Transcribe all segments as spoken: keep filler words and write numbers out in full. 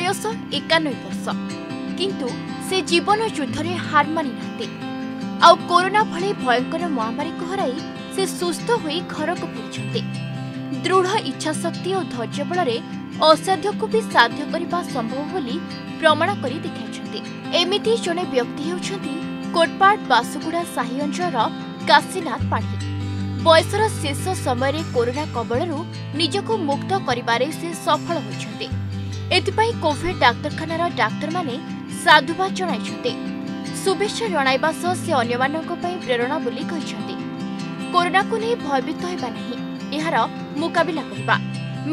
बयस एकानबे वर्ष किंतु से जीवन युद्ध में हार मानि ना आउ कोरोना भली भयंकर महामारी को हराई से सुस्थ होई घर को फिरछते। दृढ़ इच्छा शक्ति और धैर्य बल असाध्य को भी साध्य करने संभव बोली प्रमाण कर दिखाई। एमती जड़े व्यक्ति होती कोटपाट बासुगुड़ा साहि अंचल काशीनाथ पाढ़ी बयसर शेष समय रे कोरोना कबल निजको मुक्त करिबारे से सफल होइछते। एतिपाई कोविड डाक्टरखानार डाक्टर माने साधुवाद जणाइछते। शुभेच्छा जणाइबा सह से अन्यमाननक पई प्रेरणा बोली कहिछते। कोरोना को नै भयभीत होइबा नै, एहार मुकाबिला करबा।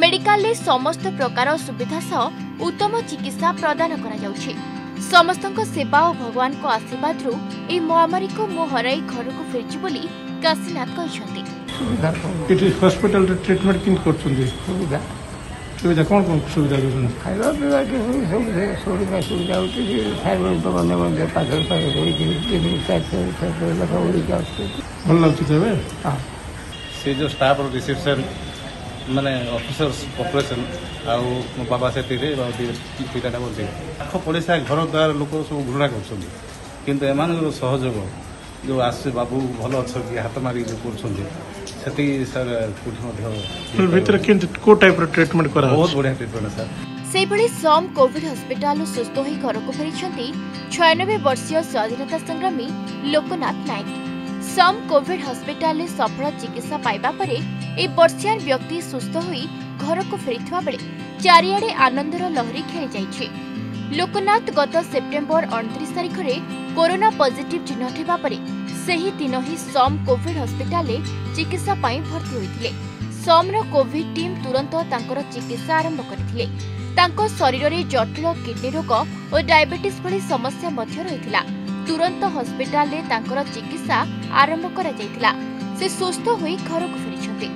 मेडिकल ले समस्त प्रकार सुविधा सह उत्तम चिकित्सा प्रदान करा जाउछि। समस्तक सेवा और भगवान को आशीर्वाद रु ए महामारी को मुह हराई घर को फेरछि बोली काशीनाथ कहते। किसी हॉस्पिटल ट्रीटमेंट किन कर सुविधा सुविधा कौन कौन सुविधा देना खावा पीवा के सुविधा सुविधा होती है। खावा तो बने बने पास पास होई के तीन चार चार लगा होई का भल लगती है। हां से जो स्टाफ और रिसेप्शन माने ऑफिसर्स ऑपरेशन आउ बाबा से तेरे बाबा पिताटा बोलते आखो पड़ोसा घर द्वार लोक सब घृणा करछन किंतु एमानर सहयोग जो आसे बाबू भल अच्छा हाथ मारी ट्रीटमेंट करा बहुत बढ़िया ट्रीटमेंट सर। से भली सम कोविड हॉस्पिटल सुस्थ होई घर को फेरी छियानबे वर्षीय स्वाधीनता संग्रामी लोकनाथ नायक। सम कोविड हॉस्पिटल सफल चिकित्सा पाइबा परे ए वर्षियान व्यक्ति सुस्थ होई घर को फेरीथिबा बेले चारियाडे आनंदर लहरी खेली जाइछे। लोकनाथ गत सेप्टेम्बर उनतीस तारीख में कोरोना पॉजिटिव चिन्ह ठेबा परे सही दिन ही सम कोविड हॉस्पिटल चिकित्सा पाई भर्ती होइथिले। समर कोविड टीम तुरंत तांकर चिकित्सा आरंभ करथिले। तांको शरीर रे जटिल किडनी रोग और डायबिटीज भली समस्या मध्ये रहितला। तुरंत हॉस्पिटल रे तांकर चिकित्सा आरंभ करा जाइतला। से स्वस्थ होई घर को फेरिछते।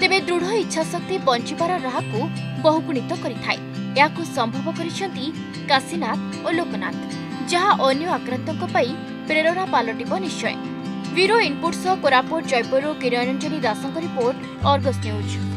तेबे दृढ़ इच्छा शक्ति बंचिबार राह को बहुगुणित करिथाय। याकु संभव करिसंती काशीनाथ और लोकनाथ जहां अन्य आक्रांतों पाई प्रेरणा पालटिबो निश्चय। ब्यूरो इनपुट सह कोरापुट जयपुर किरणंजनी दासंक रिपोर्ट आर्गस न्यूज।